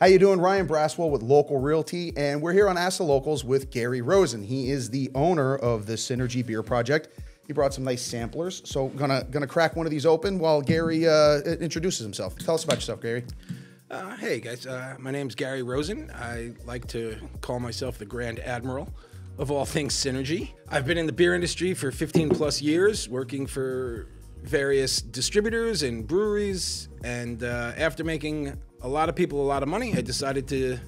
How you doing? Ryan Braswell with Local Realty, and we're here on Ask the Locals with Gary Rosen. He is the owner of the Synergy Beer Project. He brought some nice samplers, so gonna crack one of these open while Gary introduces himself. Tell us about yourself, Gary. Hey guys, my name's Gary Rosen. I like to call myself the Grand Admiral of all things Synergy. I've been in the beer industry for 15 plus years, working for various distributors and breweries, and after making a lot of people a lot of money, I decided to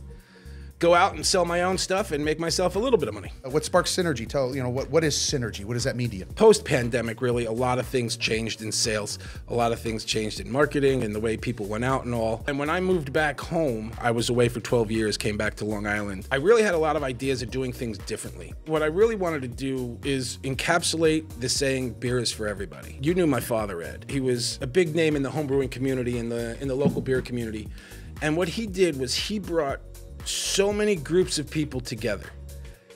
go out and sell my own stuff and make myself a little bit of money. What sparks Synergy? Tell, you know, what is Synergy? What does that mean to you? Post-pandemic, really, a lot of things changed in sales. A lot of things changed in marketing and the way people went out and all. And when I moved back home, I was away for 12 years, came back to Long Island. I really had a lot of ideas of doing things differently. What I really wanted to do is encapsulate the saying, beer is for everybody. You knew my father, Ed. He was a big name in the homebrewing community, in the local beer community. And what he did was he brought so many groups of people together.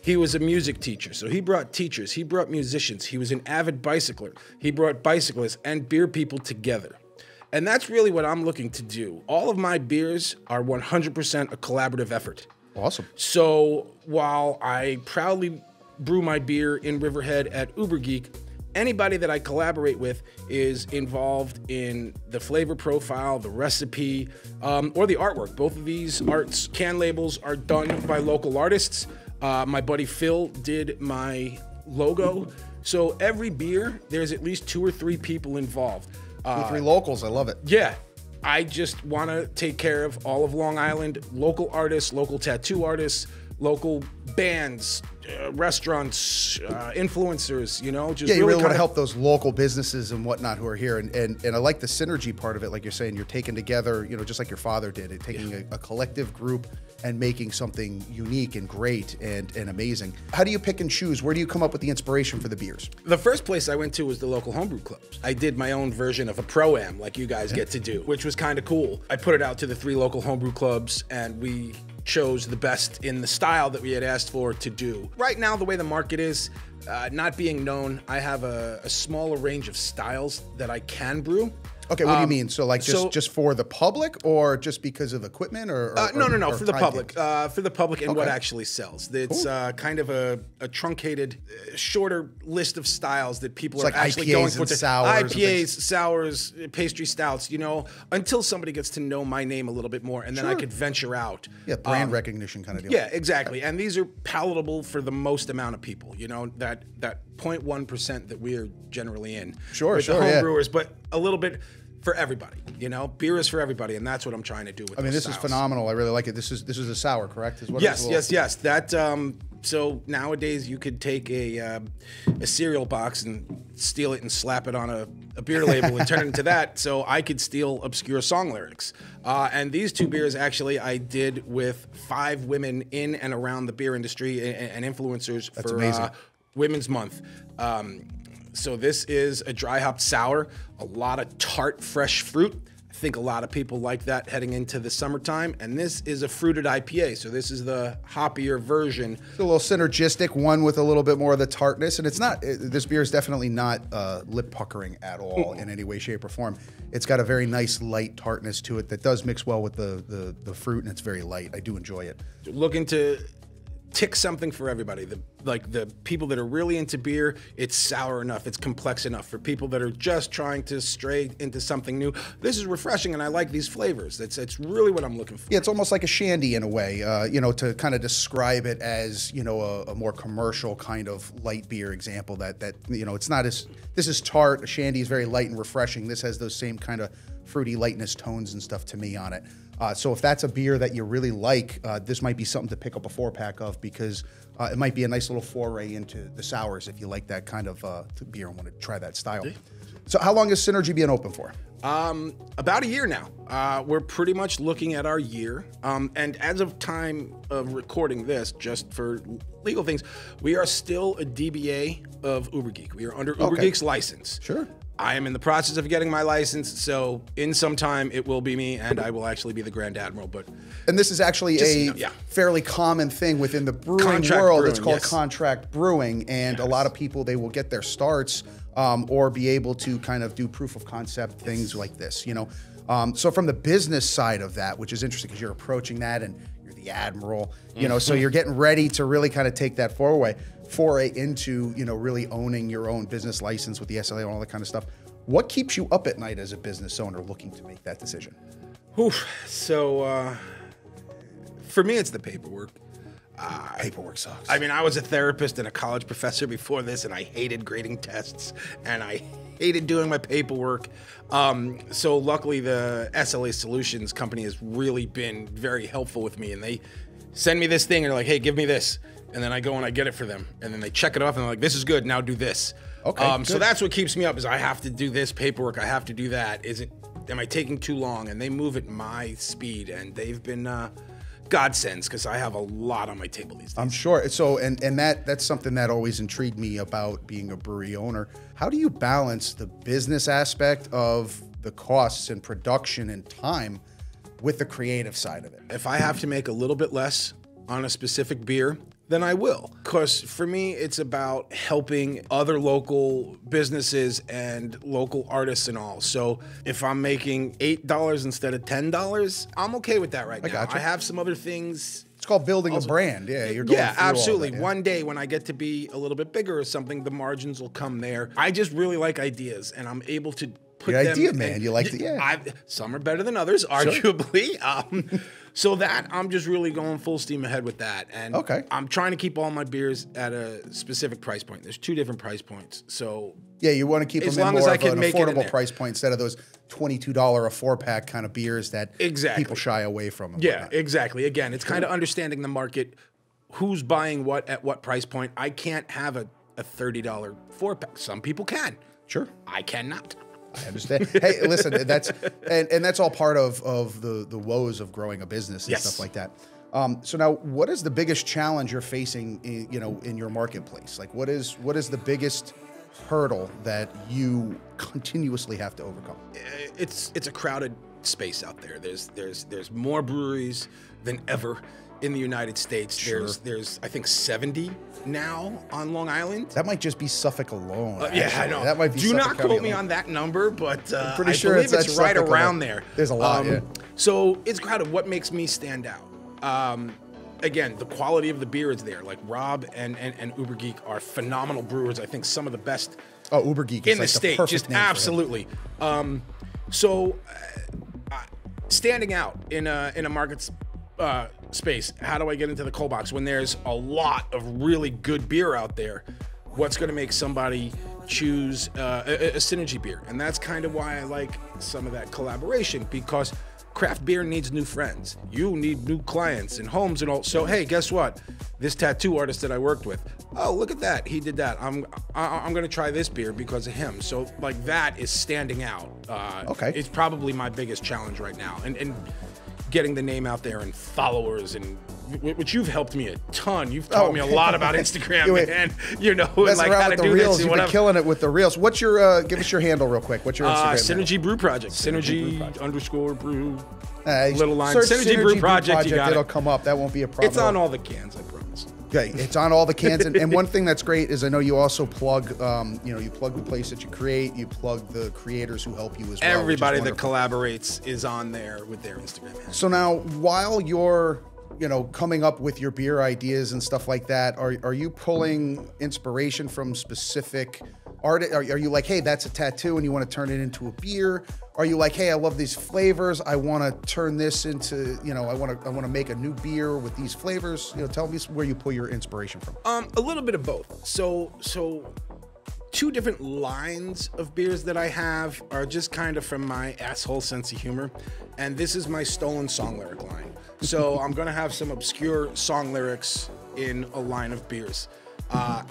He was a music teacher, so he brought teachers, he brought musicians, he was an avid bicycler, he brought bicyclists and beer people together. And that's really what I'm looking to do. All of my beers are 100% a collaborative effort. Awesome. So while I proudly brew my beer in Riverhead at Ubergeek, anybody that I collaborate with is involved in the flavor profile, the recipe, or the artwork. Both of these arts can labels are done by local artists. My buddy Phil did my logo. So every beer, there's at least 2 or 3 people involved. 2 or 3 locals, I love it. Yeah. I just want to take care of all of Long Island, local artists, local tattoo artists, local bands, restaurants, influencers, you know, just yeah, you really want to help those local businesses and whatnot who are here. And I like the synergy part of it. Like you're saying, you're taking together, you know, just like your father did, and taking a collective group and making something unique and great and amazing. How do you pick and choose? Where do you come up with the inspiration for the beers? The first place I went to was the local homebrew clubs. I did my own version of a pro-am like you guys get to do, which was kind of cool. I put it out to the 3 local homebrew clubs, and we chose the best in the style that we had asked for to do. Right now, the way the market is, not being known, I have a smaller range of styles that I can brew. Okay, what do you mean? So like just for the public, or just because of equipment, or no, for the public. For the public and what actually sells. It's cool. Kind of a truncated, shorter list of styles that people are actually going for. IPAs, sours, pastry stouts, you know, until somebody gets to know my name a little bit more, and then I could venture out. Yeah, brand recognition kind of deal. Yeah, exactly. And these are palatable for the most amount of people, you know, that 0.1% that we are generally in. Sure, the home brewers, but a little bit for everybody, you know? Beer is for everybody, and that's what I'm trying to do with I mean, this styles. Is phenomenal. I really like it. This is a sour, correct? Is what yes. That, so nowadays you could take a cereal box and steal it and slap it on a beer label and turn it into that. So I could steal obscure song lyrics. And these 2 beers actually I did with 5 women in and around the beer industry and influencers. That's amazing. Women's Month. So this is a dry hopped sour, a lot of tart, fresh fruit. I think a lot of people like that heading into the summertime. And this is a fruited IPA. So this is the hoppier version. It's a little synergistic one with a little bit more of the tartness. And it's not, this beer is definitely not lip puckering at all in any way, shape or form. It's got a very nice light tartness to it that does mix well with the fruit, and it's very light. I do enjoy it. Looking to tick something for everybody. Like the people that are really into beer, it's sour enough, it's complex enough. For people that are just trying to stray into something new, this is refreshing, and I like these flavors. It's really what I'm looking for. Yeah, it's almost like a shandy in a way, you know, to kind of describe it as, you know, a more commercial kind of light beer example that, you know, it's not as, this is tart, a shandy is very light and refreshing. This has those same kind of fruity lightness tones and stuff to me on it. So if that's a beer that you really like, this might be something to pick up a 4-pack of, because it might be a nice little foray into the sours if you like that kind of beer and want to try that style. So how long has Synergy been open for? About a year now. We're pretty much looking at our year. And as of time of recording this, just for legal things, we are still a DBA of Ubergeek. We are under Ubergeek's license. Sure. I am in the process of getting my license, so in some time it will be me, and I will actually be the Grand Admiral. But and this is actually fairly common thing within the brewing world. It's called contract brewing, and a lot of people, they will get their starts or be able to kind of do proof of concept things like this, you know. So from the business side of that, which is interesting because you're approaching that and you're the admiral, you know, so you're getting ready to really kind of take that foray into, you know, really owning your own business license with the SLA and all that kind of stuff. What keeps you up at night as a business owner looking to make that decision? Oof. So for me, it's the paperwork. Paperwork sucks. I mean, I was a therapist and a college professor before this, and I hated grading tests, and I hated doing my paperwork. So luckily, the SLA Solutions company has really been very helpful with me, and they send me this thing, and they're like, hey, give me this. And then I go and I get it for them, and then they check it off, and they're like, this is good, now do this. Okay, so that's what keeps me up, is I have to do this paperwork, I have to do that. Is it, am I taking too long? And they move at my speed, and they've been... Godsends, because I have a lot on my table these days. I'm sure. So, and that's something that always intrigued me about being a brewery owner. How do you balance the business aspect of the costs and production and time with the creative side of it? If I have to make a little bit less on a specific beer, then I will. Because for me, it's about helping other local businesses and local artists and all. So if I'm making $8 instead of $10, I'm okay with that right now. Gotcha. I have some other things. It's called building also, a brand. Yeah, you're going through absolutely. All that, yeah. One day when I get to be a little bit bigger or something, the margins will come there. I just really like ideas, and I'm able to put them. Good idea, man. You like the, yeah. Some are better than others, arguably. Sure. So that, I'm just really going full steam ahead with that. And I'm trying to keep all my beers at a specific price point. There's two different price points. So yeah, you want to keep them in more of an affordable price point instead of those $22 a four-pack kind of beers that people shy away from. Yeah, exactly. Again, it's kind of understanding the market, who's buying what at what price point. I can't have a $30 four-pack. Some people can. Sure. I cannot. I understand. Hey, listen, that's and that's all part of the woes of growing a business and stuff like that. So now, what is the biggest challenge you're facing in, you know, in your marketplace? Like, what is the biggest hurdle that you continuously have to overcome? It's a crowded space out there. There's more breweries than ever in the United States. Sure. There's I think 70 now on Long Island. That might just be Suffolk alone. Yeah, I know. That might be. Do Suffolk not quote County me alone. On that number, but I'm pretty sure I believe it's right Suffolk around there. There's a lot. Yeah. So it's crowded. What makes me stand out? Again, the quality of the beer is there. Like Rob and Ubergeek are phenomenal brewers. I think some of the best. Oh, Ubergeek in the state, just absolutely. Standing out in a market. Space. How do I get into the cold box when there's a lot of really good beer out there? What's going to make somebody choose a Synergy beer? And that's kind of why I like some of that collaboration, because craft beer needs new friends. You need new clients and homes and all. So hey, guess what? This tattoo artist that I worked with. Oh, look at that! He did that. I'm gonna try this beer because of him. So like that is standing out. It's probably my biggest challenge right now. And getting the name out there and followers, and which you've helped me a ton. You've taught me a lot about Instagram, and you know, and like how to do reels, this. You've been killing it with the reels. What's your? Give us your handle real quick. What's your Instagram? Synergy Brew Project. Synergy underscore brew. Little line. Synergy Brew Project. You got it'll come up. That won't be a problem. It's on all the cans. I promise. Okay, it's on all the cans. And one thing that's great is I know you also plug. You know, you plug the place that you create. You plug the creators who help you as well. Everybody that collaborates is on there with their Instagram. So now, while you're coming up with your beer ideas and stuff like that, are you pulling inspiration from specific art? Are you like, hey, that's a tattoo and you want to turn it into a beer? Are you like, hey, I love these flavors, I want to turn this into, I want to make a new beer with these flavors? You know, tell me where you pull your inspiration from. A little bit of both. So two different lines of beers that I have are just kind of from my asshole sense of humor. And this is my stolen song lyric line. So I'm gonna have some obscure song lyrics in a line of beers.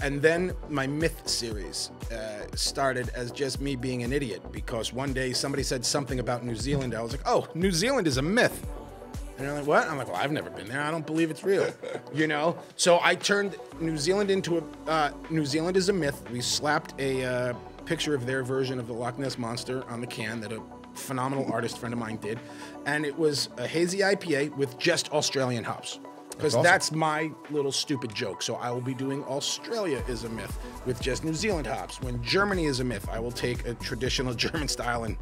And then my myth series started as just me being an idiot, because one day somebody said something about New Zealand. I was like, oh, New Zealand is a myth. And they're like, what? I'm like, well, I've never been there. I don't believe it's real, you know? So I turned New Zealand into a, New Zealand is a myth. We slapped a picture of their version of the Loch Ness Monster on the can that a phenomenal artist friend of mine did. And it was a hazy IPA with just Australian hops. Because that's my little stupid joke. So I will be doing Australia is a myth with just New Zealand hops. When Germany is a myth, I will take a traditional German style and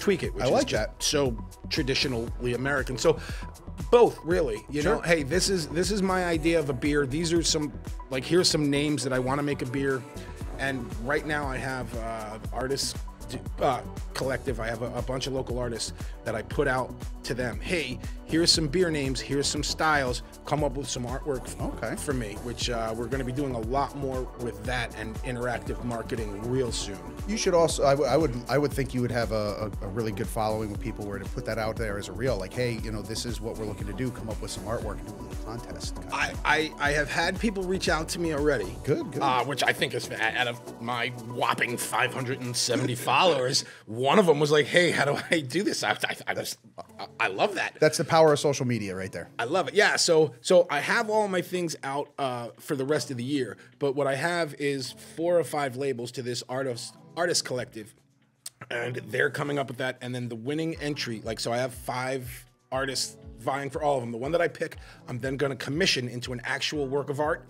tweak it, which I like is that. So traditionally American. So both, really, you sure. know, hey, this is my idea of a beer. These are some, like, here's some names that I want to make a beer. And right now I have artists collective. I have a bunch of local artists that I put out to them. Hey, here's some beer names, here's some styles, come up with some artwork for me, which we're going to be doing a lot more with that and interactive marketing real soon. You should also, I would think you would have a really good following with people where to put that out there as a reel, like, hey, you know, this is what we're looking to do, come up with some artwork and do a little contest. I have had people reach out to me already. Good, good. Which I think is, out of my whopping 570 followers, one of them was like, hey, how do I do this? I love that. That's the power of social media right there. I love it. Yeah, so I have all my things out for the rest of the year, but what I have is 4 or 5 labels to this artist collective, and they're coming up with that, and then the winning entry, like, so I have 5 artists vying for all of them. The one that I pick, I'm then going to commission into an actual work of art,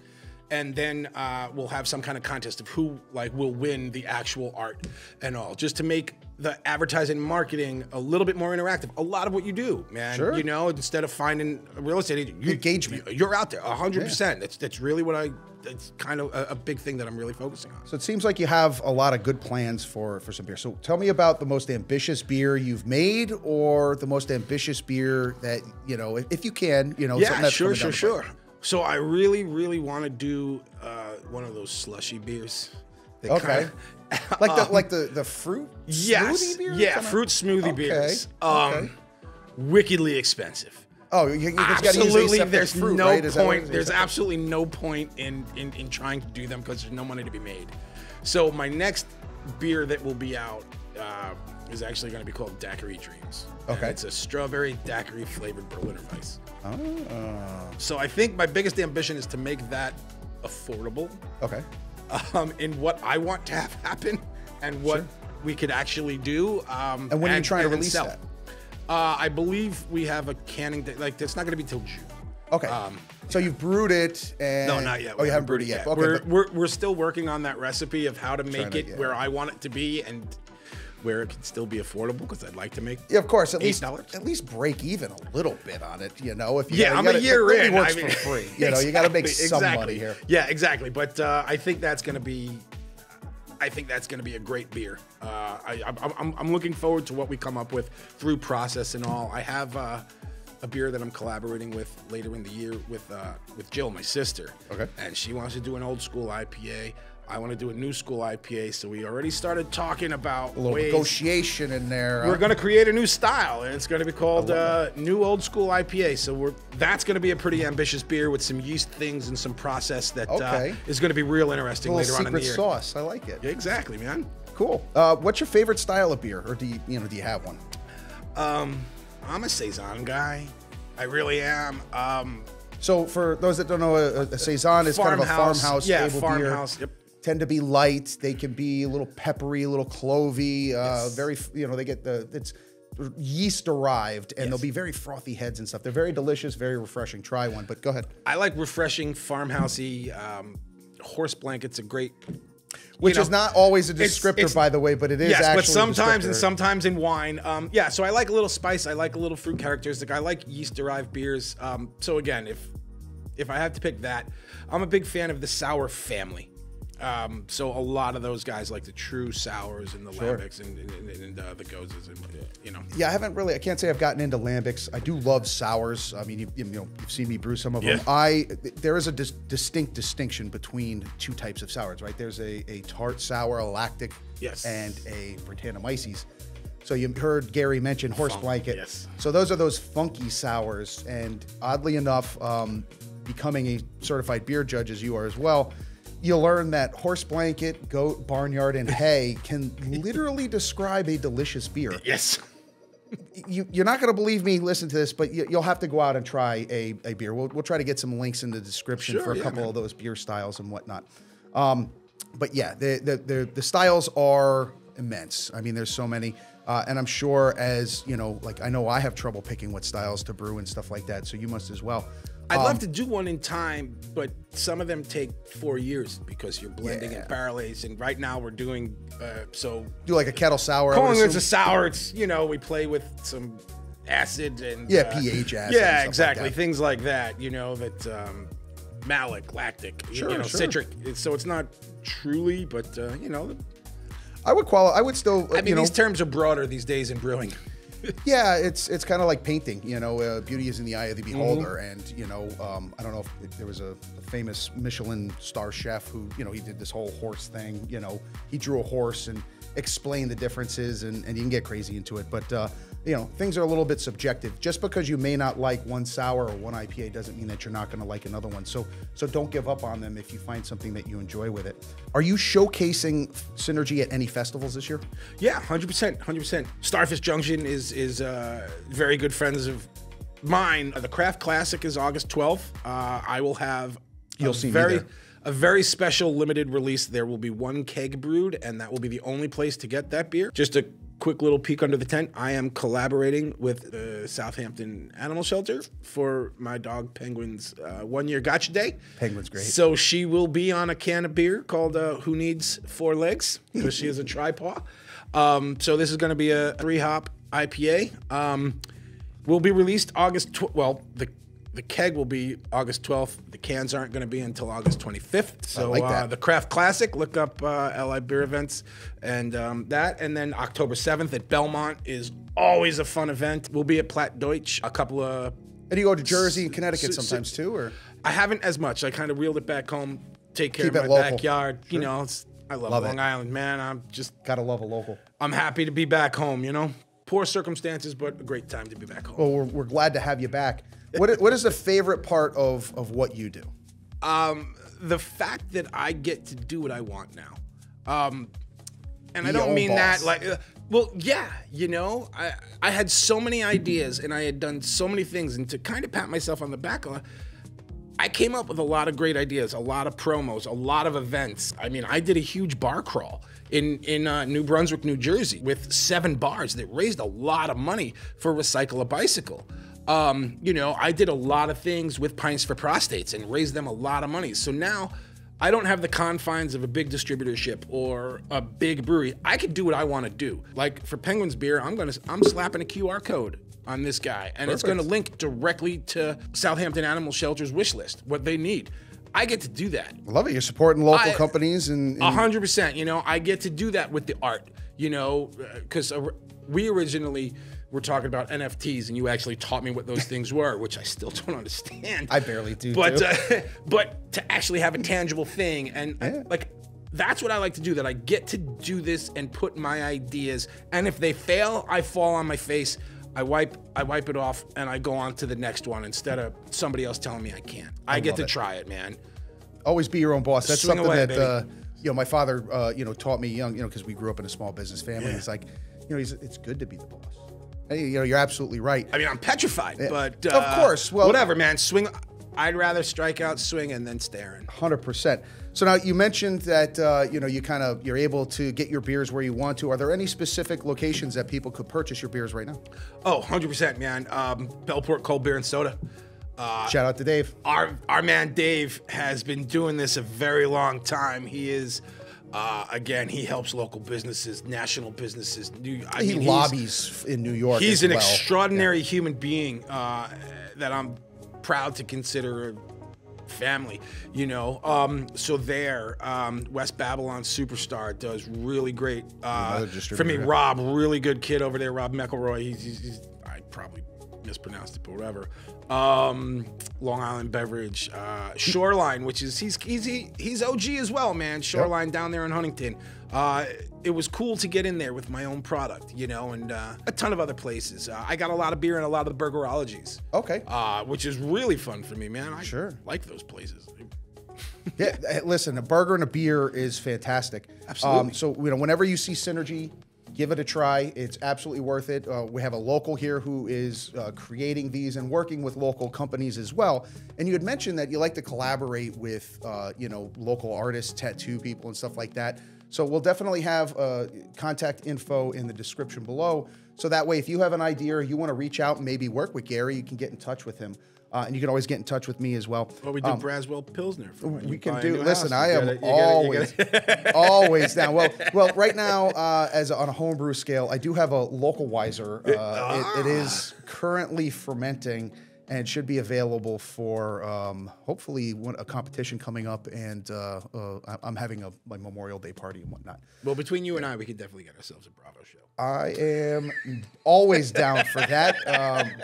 and then we'll have some kind of contest of who, like, will win the actual art and all, just to make the advertising marketing a little bit more interactive. A lot of what you do, man, sure. you know, instead of finding a real estate agent, engagement. You're out there 100%. Yeah. That's really what it's kind of a big thing that I'm really focusing on. So it seems like you have a lot of good plans for some beer. So tell me about the most ambitious beer you've made, or the most ambitious beer that, you know, if you can, you know, yeah, something that's sure. So I really, really want to do one of those slushy beers. That kind of, like the fruit smoothie beers? Yeah, fruit smoothie beers. Wickedly expensive. Oh, you absolutely. There's fruit, no right? point. There's absolutely no point in trying to do them because there's no money to be made. So my next beer that will be out is actually going to be called Daiquiri Dreams. Okay. And it's a strawberry daiquiri flavored Berliner Weiss. Oh. So I think my biggest ambition is to make that affordable. Okay. In what I want to have happen and what sure. we could actually do. And when are you trying to release that? I believe we have a canning date. Like, it's not going to be till June. Okay. So you've brewed it and... No, not yet. Oh, you haven't brewed it yet. Okay, we're still working on that recipe of how to make it where I want it to be and where it can still be affordable, because I'd like to make yeah, of course, at least $8. At least break even a little bit on it, you know. If you yeah, gotta, I'm you gotta, a year really in. Works I mean, for free, you exactly, know. You got to make some money here. Yeah, exactly. But I think that's going to be, a great beer. I'm looking forward to what we come up with through process and all. I have a beer that I'm collaborating with later in the year with Jill, my sister. Okay, and she wants to do an old school IPA. I want to do a new school IPA, so we already started talking about a little ways. Negotiation in there. We're going to create a new style, and it's going to be called New Old School IPA. So that's going to be a pretty ambitious beer with some yeast things and some process that is going to be real interesting later on in the year. Secret sauce, I like it. Yeah, exactly, man. Cool. What's your favorite style of beer, or do you have one? I'm a Saison guy. I really am. So for those that don't know, a Saison is kind of a farmhouse stable beer. Yeah, farmhouse. Yep. Tend to be light. They can be a little peppery, a little clovey. Yes. Very, you know, they get it's yeast derived, and yes. they'll be very frothy heads and stuff. They're very delicious, very refreshing. Try one, but go ahead. I like refreshing, farmhousey. Horse blanket's a great, which is not always a descriptor, by the way, but it is. Yes, actually but sometimes, and sometimes in wine. Yeah. So I like a little spice. I like a little fruit characteristic. I like yeast derived beers. So again, if I have to pick that, I'm a big fan of the sour family. So a lot of those guys, like the true sours and the sure. Lambics and the Goses, and you know. Yeah, I can't say I've gotten into Lambics. I do love sours. I mean, you know, you've seen me brew some of yeah. them. There is a distinct distinction between two types of sours, right? There's a tart sour, a lactic, yes. and a Brettanomyces. So you heard Gary mention horse blanket. Yes. So those are those funky sours. And oddly enough, becoming a certified beer judge, as you are as well, you learn that horse blanket, goat, barnyard, and hay can literally describe a delicious beer. Yes. You're not going to believe me, listen to this, but you'll have to go out and try a beer. We'll try to get some links in the description sure, for a yeah, couple man. Of those beer styles and whatnot. But yeah, the styles are immense. I mean, there's so many. And I'm sure as, you know, like I know I have trouble picking what styles to brew and stuff like that, so you must as well. I'd love to do one in time, but some of them take 4 years because you're blending and barrel aging. Right now we're doing so do like a kettle sour. Calling it a sour, it's, you know, we play with some acid and pH acid. Yeah, exactly. Like things like that, you know, that malic, lactic, you know, citric. So it's not truly, but you know, I would qualify. I would still. I mean, you know, these terms are broader these days in brewing. Yeah, it's kind of like painting, you know, beauty is in the eye of the beholder. And, you know, I don't know if there was a famous Michelin star chef who, you know, he did this whole horse thing, you know, he drew a horse and explained the differences, and you can get crazy into it. But, you know, things are a little bit subjective. Just because you may not like one sour or one IPA doesn't mean that you're not going to like another one. So don't give up on them if you find something that you enjoy with it. Are you showcasing Synergy at any festivals this year? Yeah, 100%, 100%. Starfish Junction is very good friends of mine. The Craft Classic is August 12th. I will have a very special limited release. There will be one keg brewed, and that will be the only place to get that beer. Just a quick little peek under the tent. I am collaborating with Southampton Animal Shelter for my dog Penguin's 1 year gotcha day. Penguin's great. So she will be on a can of beer called Who Needs Four Legs? Because she is a tripaw. So this is going to be a 3-hop IPA. Will be released August, well, the keg will be August 12th. The cans aren't going to be until August 25th. So like the Craft Classic, look up LI Beer Events and that. And then October 7th at Belmont is always a fun event. We'll be at Platte Deutsch, a couple of... And you go to Jersey and Connecticut sometimes too, or? I haven't as much. I kind of reeled it back home, take care of my local backyard. Sure. You know, it's, I love Long Island, man. I'm just... Gotta love a local. I'm happy to be back home, you know? Poor circumstances, but a great time to be back home. Well, we're glad to have you back. What is the favorite part of what you do? The fact that I get to do what I want now. And I don't mean that like, well, yeah, you know, I had so many ideas and I had done so many things, and to kind of pat myself on the back, I came up with a lot of great ideas, a lot of promos, a lot of events. I mean, I did a huge bar crawl in New Brunswick, New Jersey with 7 bars that raised a lot of money for Recycle a Bicycle. You know, I did a lot of things with Pints for Prostates and raised them a lot of money. So now I don't have the confines of a big distributorship or a big brewery. I could do what I want to do. Like for Penguin's Beer, I'm slapping a QR code on this guy, and it's going to link directly to Southampton Animal Shelter's wish list, what they need. I get to do that. I love it. You're supporting local companies. 100%. You know, I get to do that with the art, you know, because we originally... We're talking about NFTs, and you actually taught me what those things were, which I still don't understand. I barely do. But but to actually have a tangible thing, and like that's what I like to do. That I get to do this and put my ideas. And if they fail, I fall on my face. I wipe it off, and I go on to the next one instead of somebody else telling me I can't. I get to try it, man. Always be your own boss. That's something that you know. My father, you know, taught me young. You know, because we grew up in a small business family. It's like, you know, it's good to be the boss. You know, you're absolutely right. I mean, I'm petrified, but of course, well, whatever, man. Swing. I'd rather strike out swinging than staring. 100%. So now you mentioned that you know, you're able to get your beers where you want to. Are there any specific locations that people could purchase your beers right now? Oh, 100%, man. Bellport Cold Beer and Soda. Shout out to Dave. Our man Dave has been doing this a very long time. He is. Again, he helps local businesses, national businesses. I mean, he lobbies in New York. He's an extraordinary human being that I'm proud to consider family, you know. So there, West Babylon Superstar does really great. For me, Rob, really good kid over there, Rob McElroy. He's I probably mispronounced it, but whatever. Long Island Beverage, Shoreline, which is he's OG as well, man. Shoreline down there in Huntington. It was cool to get in there with my own product, you know, and a ton of other places. I got a lot of beer and a lot of the Burgerologies. Okay. Which is really fun for me, man. I like those places. Yeah, listen, a burger and a beer is fantastic. Absolutely. So you know, whenever you see Synergy, give it a try. It's absolutely worth it. We have a local here who is creating these and working with local companies as well. And you had mentioned that you like to collaborate with, you know, local artists, tattoo people and stuff like that. So we'll definitely have contact info in the description below. So that way, if you have an idea or you want to reach out and maybe work with Gary, you can get in touch with him. And you can always get in touch with me as well. Well, we do Braswell Pilsner. We can do. Listen, I am always down. Well, right now, on a homebrew scale, I do have a local Weiser. It is currently fermenting and should be available for hopefully a competition coming up. And I'm having my Memorial Day party and whatnot. Well, between you and I, we could definitely get ourselves a Bravo show. I am always down for that.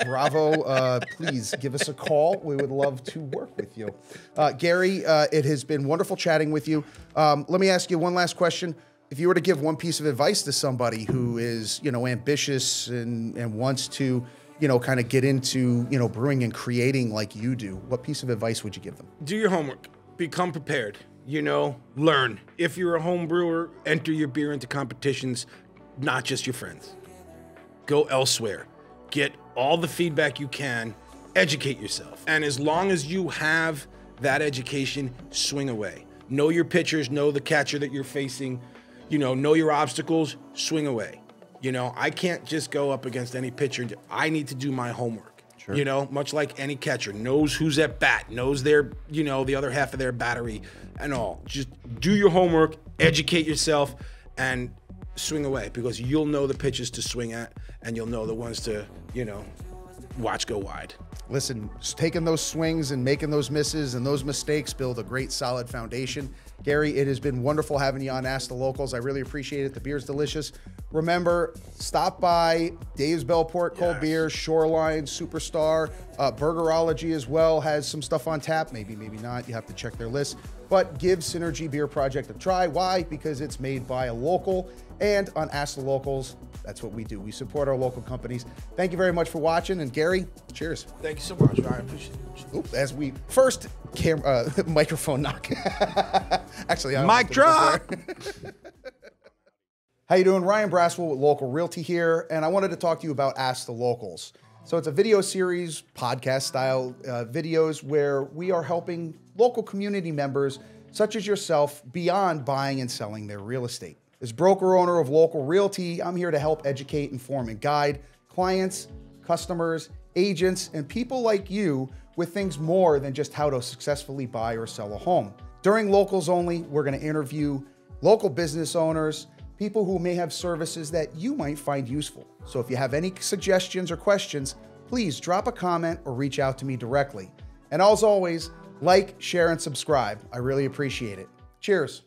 Bravo, please give us a call. We would love to work with you. Gary, it has been wonderful chatting with you. Let me ask you one last question. If you were to give one piece of advice to somebody who is, ambitious and wants to, kind of get into, brewing and creating like you do, what piece of advice would you give them? Do your homework. Become prepared. Learn. If you're a home brewer, enter your beer into competitions, not just your friends. Go elsewhere. Get all the feedback you can. Educate yourself. And as long as you have that education, swing away. Know your pitchers, know the catcher that you're facing, know your obstacles, swing away. I can't just go up against any pitcher. I need to do my homework. Sure. Much like any catcher knows who's at bat, knows their, the other half of their battery and all. Just do your homework, educate yourself, and swing away, because you'll know the pitches to swing at and you'll know the ones to, watch go wide. Listen, taking those swings and making those misses and those mistakes build a great solid foundation. Gary, it has been wonderful having you on Ask the Locals. I really appreciate it. The beer's delicious. Remember, stop by Dave's Bellport Cold Beer, Shoreline, Superstar, Burgerology as well has some stuff on tap. Maybe, maybe not. You have to check their list. But give Synergy Beer Project a try. Why? Because it's made by a local. And on Ask the Locals, that's what we do. We support our local companies. Thank you very much for watching. And Gary, cheers. Thank you so much, Ryan. I appreciate it. Oops, as we first microphone knock. Actually, mic drop. How you doing? Ryan Braswell with Local Realty here, and I wanted to talk to you about Ask the Locals. So it's a video series, podcast style videos where we are helping local community members such as yourself beyond buying and selling their real estate. As broker owner of Local Realty, I'm here to help educate, inform, and guide clients, customers, agents, and people like you with things more than just how to successfully buy or sell a home. During Locals Only, we're gonna interview local business owners, people who may have services that you might find useful. So if you have any suggestions or questions, please drop a comment or reach out to me directly. And as always, like, share, and subscribe. I really appreciate it. Cheers.